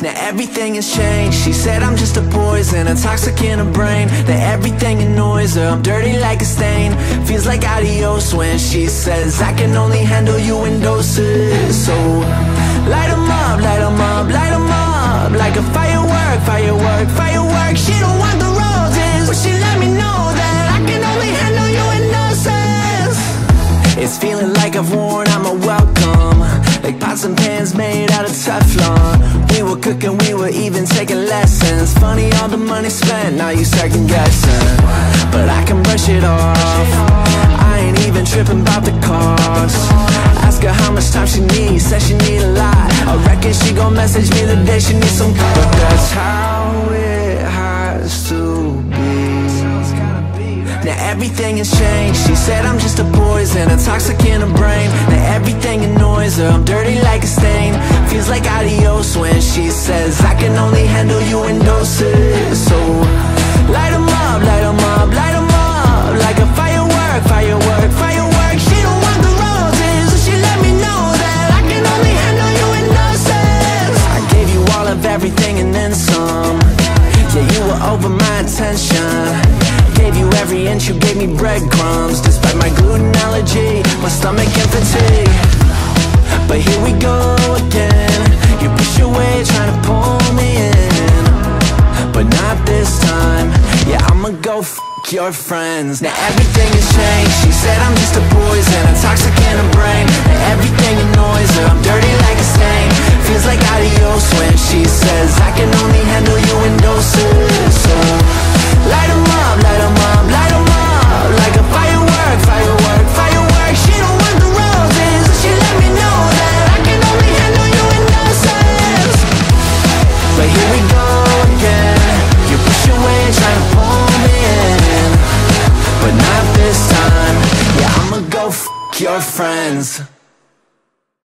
That everything has changed. She said I'm just a poison, a toxic in her brain. That everything annoys her, I'm dirty like a stain. Feels like adios when she says I can only handle you in doses. So light 'em up, light 'em up, light 'em up. Like a firework, firework, firework. She don't want the roses, but she let me know that I can only handle you in doses. It's feeling like I've worn, I'm a welcome. Like pots and pans made out of Teflon. We were cooking, we were even taking lessons. Funny all the money spent, now you second guessing. But I can brush it off, I ain't even tripping about the cost. Ask her how much time she needs, said she need a lot. I reckon she gon' message me the day she needs some help. But that's how it has to be. Now everything has changed. She said I'm just a poison, a toxic in her brain. Now everything annoys her, I'm dirty like a stain. Feels like adios when she says I can only handle you in doses. So light 'em up, light 'em up, light 'em up. Like a firework, firework, firework. She don't want the roses, so she let me know that I can only handle you in doses. I gave you all of everything and then some. Yeah, you were over my attention. Gave you every inch, you gave me breadcrumbs. Despite my gluten allergy, my stomach and fatigue. But here we go again. You push your way, trying to pull me in, but not this time. Yeah, I'ma go f*** your friends. Now everything has changed. She said I'm just a poison, a toxic in her brain. Now everything annoys her, I'm dirty like a stain. Feels like adios when she says I can only handle you in doses. So light 'em up, light 'em up, light 'em up. Like a firework, firework, firework. She don't want the roses, so she let me know that I can only handle you in doses. But here we go again. You push away, try to pull me in, but not this time. Yeah, I'ma go f*** your friends.